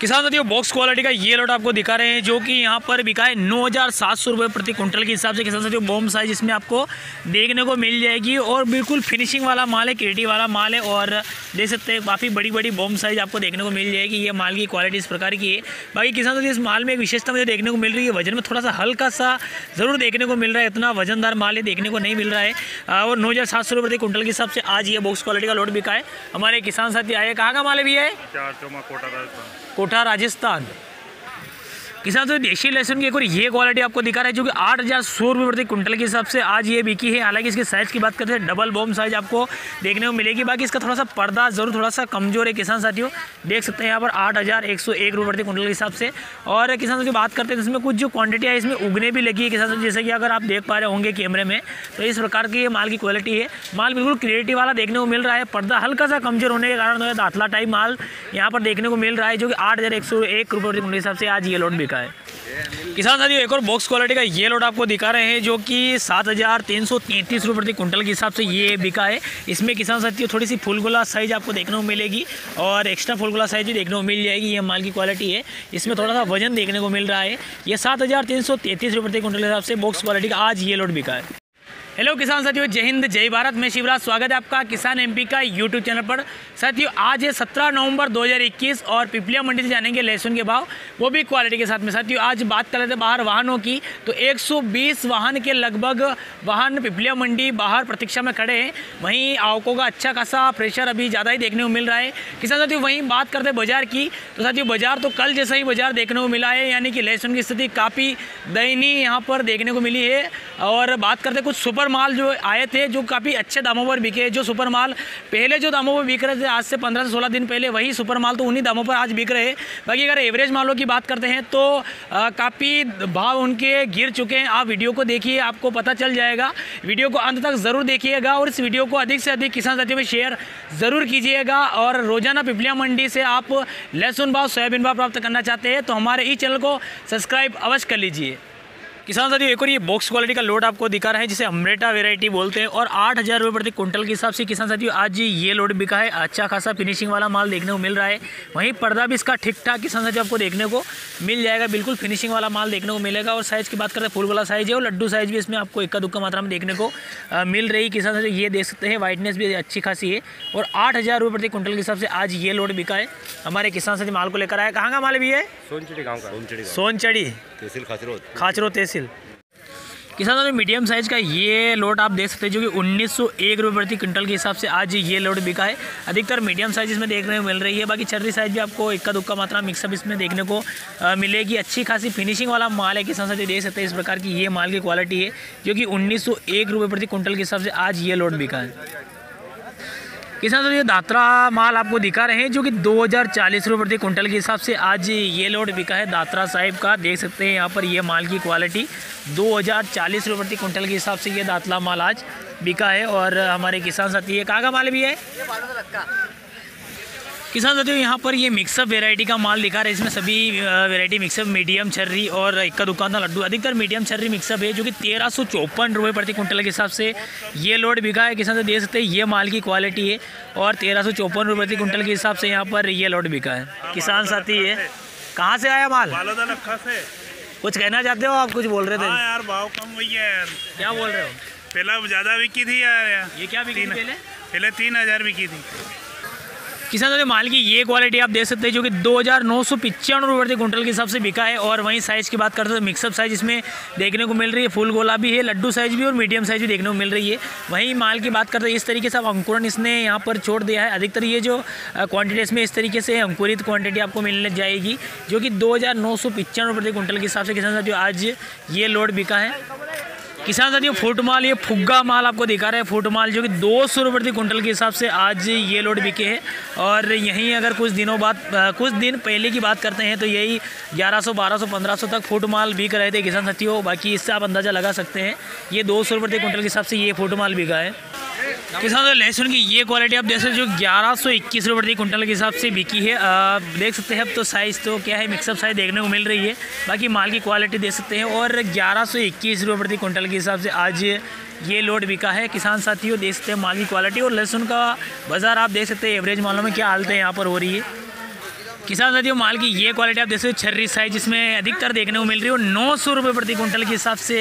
किसान साथियों box quality का ये लॉट आपको दिखा रहे हैं जो कि यहाँ पर बिका है 9,700 रुपये प्रति क्विंटल के हिसाब से। किसान साथियों बॉम्ब साइज इसमें आपको देखने को मिल जाएगी और बिल्कुल फिनिशिंग वाला माल है, क्वालिटी वाला माल है और देख सकते हैं काफ़ी बड़ी बड़ी बॉम्ब साइज आपको देखने को मिल जाएगी। ये माल की क्वालिटी इस प्रकार की है। बाकी किसान साथियों इस माल में एक विशेषता मुझे देखने को मिल रही है, वजन में थोड़ा सा हल्का सा ज़रूर देखने को मिल रहा है, इतना वजनदार माल ये देखने को नहीं मिल रहा है। और 9,700 रुपये प्रति क्विंटल के हिसाब से आज ये बॉक्स क्वालिटी का लॉट बिका है। हमारे किसान साथी आए, कहाँ का माल भी है? कोटा राजस्थान। किसान तो देशी लहसुन की एक और ये क्वालिटी आपको दिखा रहा है जो कि 8,100 रुपये प्रति क्विंटल के हिसाब से आज ये बिकी है। हालांकि इसके साइज़ की बात करते हैं, डबल बॉम्ब साइज आपको देखने को मिलेगी। बाकी इसका थोड़ा सा पर्दा ज़रूर थोड़ा सा कमज़ोर है किसान साथियों, देख सकते हैं यहाँ पर 8,101 रुपये प्रति क्विंटल के हिसाब से। और किसान साथियों बात करते हैं इसमें कुछ जो क्वांटिटी है इसमें उगने भी लगी है किसान साथियों, जैसे कि अगर आप देख पा रहे होंगे कैमरे में, तो इस प्रकार की ये माल की क्वालिटी है। माल बिल्कुल क्रिएटिव वाला देखने को मिल रहा है, पर्दा हल्का सा कमज़ोर होने के कारण दातला टाइप माल यहाँ पर देखने को मिल रहा है जो कि 8,101 रुपये प्रति क्विंटल के हिसाब से आज ये लॉट बिका है। किसान साथियों एक और बॉक्स क्वालिटी का ये लॉट आपको दिखा रहे हैं जो कि 7,333 रुपये प्रति क्विंटल के हिसाब से ये बिका है। इसमें किसान साथियों थोड़ी सी फुलगुला साइज आपको देखने को मिलेगी और एक्स्ट्रा फुलगुला साइज भी देखने को मिल जाएगी। ये माल की क्वालिटी है, इसमें थोड़ा सा वजन देखने को मिल रहा है। ये 7,333 रुपये प्रति क्विंटल के हिसाब से बॉक्स क्वालिटी का आज ये लॉट बिका है। हेलो किसान साथियों, जय हिंद जय भारत, मैं शिवराज, स्वागत है आपका किसान एमपी का यूट्यूब चैनल पर। साथियों आज है 17 नवंबर 2021 और पिपलिया मंडी से जानेंगे लहसुन के भाव, वो भी क्वालिटी के साथ में। साथियों आज बात कर रहे थे बाहर वाहनों की, तो 120 वाहन के लगभग वाहन पिपलिया मंडी बाहर प्रतीक्षा में खड़े हैं। वहीं आवकों का अच्छा खासा प्रेशर अभी ज़्यादा ही देखने को मिल रहा है किसान साथियों। वहीं बात करते हैं बाजार की, तो साथियों बाजार तो कल जैसा ही बाजार देखने को मिला है, यानी कि लहसुन की स्थिति काफ़ी दयनीय यहाँ पर देखने को मिली है। और बात करते कुछ सुपर माल जो आए थे जो काफ़ी अच्छे दामों पर बिके, जो सुपर माल पहले जो दामों पर बिक रहे थे आज से 15 से 16 दिन पहले, वही सुपर माल तो उन्हीं दामों पर आज बिक रहे हैं। बाकी अगर एवरेज मालों की बात करते हैं तो काफ़ी भाव उनके गिर चुके हैं। आप वीडियो को देखिए, आपको पता चल जाएगा। वीडियो को अंत तक ज़रूर देखिएगा और इस वीडियो को अधिक से अधिक किसान साथियों में शेयर ज़रूर कीजिएगा। और रोज़ाना पिपलिया मंडी से आप लहसुन भाव, सोयाबीन भाव प्राप्त करना चाहते हैं तो हमारे इस चैनल को सब्सक्राइब अवश्य कर लीजिए। किसान साथियों एक और ये बॉक्स क्वालिटी का लोड आपको दिखा रहा है जिसे अमरेटा वेराइटी बोलते हैं और 8,000 रुपये प्रति क्विंटल के हिसाब से किसान साथियों आज ये लोड बिका है। अच्छा खासा फिनिशिंग वाला माल देखने को मिल रहा है। वहीं पर्दा भी इसका ठीक ठाक किसान साथियों आपको देखने को मिल जाएगा, बिल्कुल फिनिशिंग वाला माल देखने को मिलेगा। और साइज़ की बात करते हैं, फूल वाला साइज़ है और लड्डू साइज़ भी इसमें आपको इक्का दुक्का मात्रा में देखने को मिल रही किसान साथियों। ये देख सकते हैं वाइटनेस भी अच्छी खासी है और 8,000 रुपये प्रति क्विंटल के हिसाब से आज ये लोड बिका है। हमारे किसान साथी माल को लेकर आया, कहाँ का माल भी है? सोनचड़ी खाचरो तहसील। किसानों में मीडियम साइज़ का ये लोड आप देख सकते हैं जो कि 1,901 रुपये प्रति क्विंटल के हिसाब से आज ये लोड बिका है। अधिकतर मीडियम साइज इसमें देखने को मिल रही है। बाकी छर्री साइज भी आपको इक्का दुक्का मात्रा मिक्सअप इसमें देखने को मिलेगी। अच्छी खासी फिनिशिंग वाला माल है किसान साथी, देख सकते हैं इस प्रकार की ये माल की क्वालिटी है जो कि 1,901 रुपये प्रति क्विंटल के हिसाब से आज ये लोड बिका है। किसान साथियों ये दातरा माल आपको दिखा रहे हैं जो कि 2,040 रुपये प्रति क्विंटल के हिसाब से आज ये लोड बिका है दातरा साहिब का। देख सकते हैं यहाँ पर ये माल की क्वालिटी 2,040 रुपये प्रति क्विंटल के हिसाब से ये दातला माल आज बिका है। और हमारे किसान साथी ये कहाँ का माल भी है? किसान साथियों यहाँ पर ये मिक्सअप वेराइटी का माल दिखा रहे हैं। इसमें सभी वेराइटी मिक्सअप, मीडियम छर्री और इक्का दुक्का लड्डू, अधिकतर मीडियम छर्री मिक्सअप है जो कि 1,354 रुपये प्रति क्विंटल के हिसाब से ये लोड बिका है। किसान साथियों देख सकते हैं ये माल की क्वालिटी है और 1,354 रुपये प्रति क्विंटल के हिसाब से यहाँ पर ये लोड बिका है। किसान साथी ये कहाँ से आया माल? कुछ कहना चाहते हो आप? कुछ बोल रहे थे यार, भाव कम हुई है यार। क्या बोल रहे हो? पहले ज़्यादा बिकी थी यार। ये क्या बिकी? पहले 3,000 बिकी थी। किसान साथियों माल की ये क्वालिटी आप देख सकते हैं जो कि 2,995 रुपये प्रति क्विंटल के हिसाब से बिका है। और वहीं साइज़ की बात करते हैं तो मिक्सअप साइज़ इसमें देखने को मिल रही है, फुल गोला भी है, लड्डू साइज़ भी और मीडियम साइज़ भी देखने को मिल रही है। वहीं माल की बात करते हैं इस तरीके से अंकुरण इसने यहाँ पर छोड़ दिया है। अधिकतर ये जो क्वान्टिटी इसमें इस तरीके से अंकुरित क्वान्टिटी आपको मिलने जाएगी जो कि 2,995 रुपये प्रति क्विंटल के हिसाब से किसान साथियों आज ये लोड बिका है। किसान साथियों फुट माल ये फुग्गा माल आपको दिखा रहे हैं, फुट माल जो कि 200 रुपये प्रति क्विंटल के हिसाब से आज ये लोड बिके हैं। और यहीं अगर कुछ दिन पहले की बात करते हैं तो यही 1,100, 1,200, 1,500 तक फुट माल बिक रहे थे किसान साथियों। बाकी इससे आप अंदाज़ा लगा सकते हैं ये 200 रुपये प्रति क्विंटल के हिसाब से ये फुट माल बिका है। किसान साथियों लहसुन की ये क्वालिटी आप देख सकते हैं जो 1,121 रुपये प्रति क्विंटल के हिसाब से बिकी है। देख सकते हैं अब तो साइज़ तो क्या है, मिक्सअप साइज़ देखने को मिल रही है। बाकी माल की क्वालिटी देख सकते हैं और 1,121 रुपये प्रति क्विंटल के हिसाब से आज ये लोड बिका है। किसान साथियों देख सकते हैं माल की क्वालिटी और लहसुन का बाज़ार आप देख सकते हैं एवरेज मालों में क्या हालत है यहाँ पर हो रही है। किसान साथियों माल की ये क्वालिटी आप देख सकते हो, छर्री साइज जिसमें अधिकतर देखने को मिल रही हो। 900 रुपये प्रति क्विंटल के हिसाब से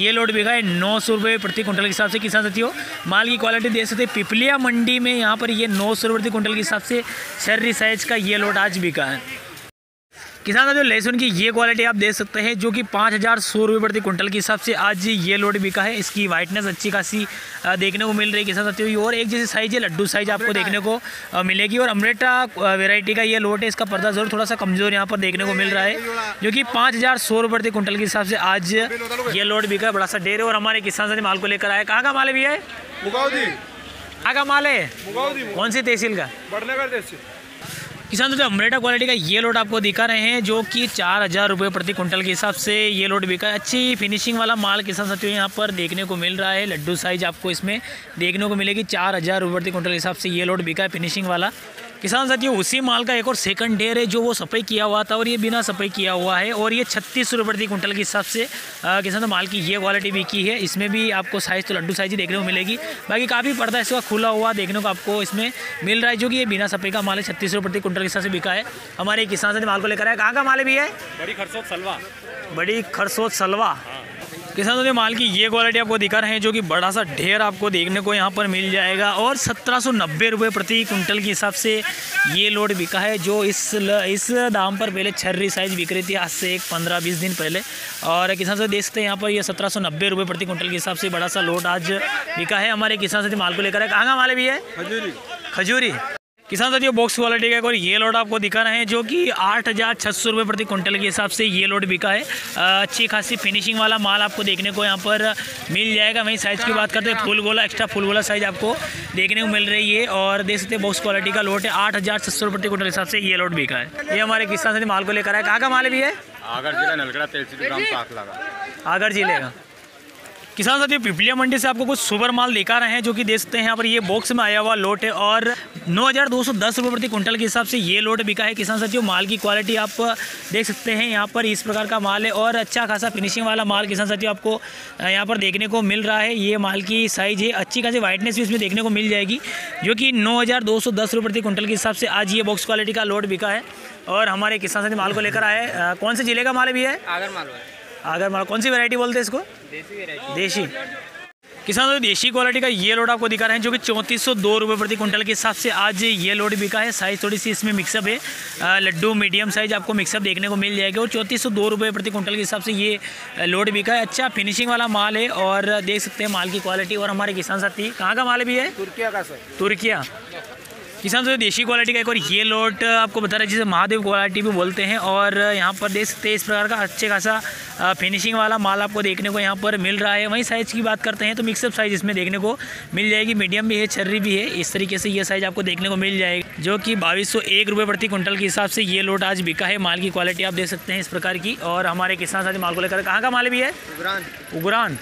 ये लोड बिका है, 900 रुपये प्रति क्विंटल के हिसाब से। किसान साथियों माल की क्वालिटी देख सकते हैं, पिपलिया मंडी में यहाँ पर ये 900 रुपये प्रति क्विंटल के हिसाब से छर्री साइज का ये लोड आज बिका है। किसान साथियों लहसुन की ये क्वालिटी आप देख सकते हैं, जो कि 5100 रुपये प्रति क्विंटल के हिसाब से आज ये लोड बिका है। इसकी वाइटनेस अच्छी खासी देखने को मिल रही है किसान साथियों, और एक जैसी साइज है, लड्डू साइज आपको देखने को मिलेगी। और अमरेटा वेराइटी का ये लोड है, इसका पर्दा जरूर थोड़ा सा कमज़ोर यहाँ पर देखने को मिल रहा है, जो कि 5100 रुपये प्रति क्विंटल के हिसाब से आज ये लोड बिका है। बड़ा सा डेर है और हमारे किसान साथी माल को लेकर आए। कहाँ का माल है भैया? कहाँ का माल है, कौन सी तहसील का? किसान साथियों अमरेटा क्वालिटी का ये लोड आपको दिखा रहे हैं, जो कि 4000 रुपये प्रति क्विंटल के हिसाब से ये लोड बिका है। अच्छी फिनिशिंग वाला माल किसान साथियों यहाँ पर देखने को मिल रहा है। लड्डू साइज आपको इसमें देखने को मिलेगी। 4000 रुपये प्रति क्विंटल के हिसाब से ये लोड बिका है, फिनिशिंग वाला। किसान साथियों उसी माल का एक और सेकंड ढेर है, जो वो सफाई किया हुआ था और ये बिना सफाई किया हुआ है, और ये 3600 रुपये प्रति क्विंटल के हिसाब से किसान माल की ये क्वालिटी बिकी है। इसमें भी आपको साइज़ तो लड्डू साइज ही देखने को मिलेगी, बाकी काफ़ी पर्दा इसका खुला हुआ देखने को आपको इसमें मिल रहा है, जो कि ये बिना सफाई का माल है। 3600 रुपये प्रति क्विंटल के हिसाब से बिका है। हमारे किसान साथी माल को लेकर आए। कहाँ का माल भी है? बड़ी खरसोद सलवा। किसान साथियों माल की ये क्वालिटी आपको दिखा रहे हैं, जो कि बड़ा सा ढेर आपको देखने को यहाँ पर मिल जाएगा, और 1790 रुपये प्रति क्विंटल के हिसाब से ये लोड बिका है, जो इस दाम पर पहले छर्री साइज बिक रही थी आज से 15-20 दिन पहले। और किसान साथी देख सकते हैं यहाँ पर ये 1790 रुपये प्रति क्विंटल के हिसाब से बड़ा सा लोड आज बिका है। हमारे किसान साथी माल को लेकर आए। कहाँ का माल भी है? खजूरी। किसान साथियों बॉक्स क्वालिटी का और ये लोड आपको दिखा रहे हैं, जो कि 8600 रुपये प्रति क्विंटल के हिसाब से ये लोड बिका है। अच्छी खासी फिनिशिंग वाला माल आपको देखने को यहाँ पर मिल जाएगा। वहीं साइज़ की बात करते हैं, फुल गोला एक्स्ट्रा फुल गोला साइज़ आपको देखने को मिल रही है, और देख सकते हैं बॉक्स क्वालिटी का लोड है। 8600 रुपये प्रति क्विंटल के हिसाब से ये लोड बिका है। ये हमारे किसान साथी माल को लेकर आए। कहाँ का माल भी है? आगर जिले का। किसान साथियों पिपलिया मंडी से आपको कुछ सुपर माल दिखा रहे हैं, जो कि देख सकते हैं यहाँ पर ये बॉक्स में आया हुआ लोट है, और 9210 रुपये प्रति क्विंटल के हिसाब से ये लोट बिका है। किसान साथियों माल की क्वालिटी आप देख सकते हैं, यहाँ पर इस प्रकार का माल है, और अच्छा खासा फिनिशिंग वाला माल किसान साथियों आपको यहाँ पर देखने को मिल रहा है। ये माल की साइज़ है, अच्छी खासी वाइटनेस भी इसमें देखने को मिल जाएगी, जो कि 9210 रुपये प्रति क्विंटल के हिसाब से आज ये बॉक्स क्वालिटी का लोट बिका है। और हमारे किसान साथी माल को लेकर आए। कौन से जिले का माल भी है? आगर माल। कौन सी वैरायटी बोलते हैं इसको? देशी। किसान साथियों देशी क्वालिटी का ये लोड आपको दिखा रहे हैं, जो कि 3402 रुपये प्रति क्विंटल के हिसाब से आज ये लोड बिका है। साइज़ थोड़ी सी इसमें मिक्सअप है, लड्डू मीडियम साइज आपको मिक्सअप देखने को मिल जाएगा, और 3402 रुपये प्रति क्विंटल के हिसाब से ये लोड बिका है। अच्छा फिनिशिंग वाला माल है, और देख सकते हैं माल की क्वालिटी। और हमारे किसान साथी कहाँ का माल भी है? तुर्किया का सर। तुर्किया। किसान साथियों देशी क्वालिटी का एक और ये लोट आपको बता रहे हैं, जिसे महादेव क्वालिटी भी बोलते हैं, और यहाँ पर देख सकते हैं इस प्रकार का अच्छे खासा फिनिशिंग वाला माल आपको देखने को यहाँ पर मिल रहा है। वहीं साइज़ की बात करते हैं तो मिक्सअप साइज़ इसमें देखने को मिल जाएगी, मीडियम भी है, छर्री भी है। इस तरीके से ये साइज़ आपको देखने को मिल जाएगी, जो कि 2201 रुपये प्रति क्विंटल के हिसाब से ये लोट आज बिका है। माल की क्वालिटी आप देख सकते हैं इस प्रकार की। और हमारे किसान साथी माल को लेकर कहाँ का माल भी है? उगरान।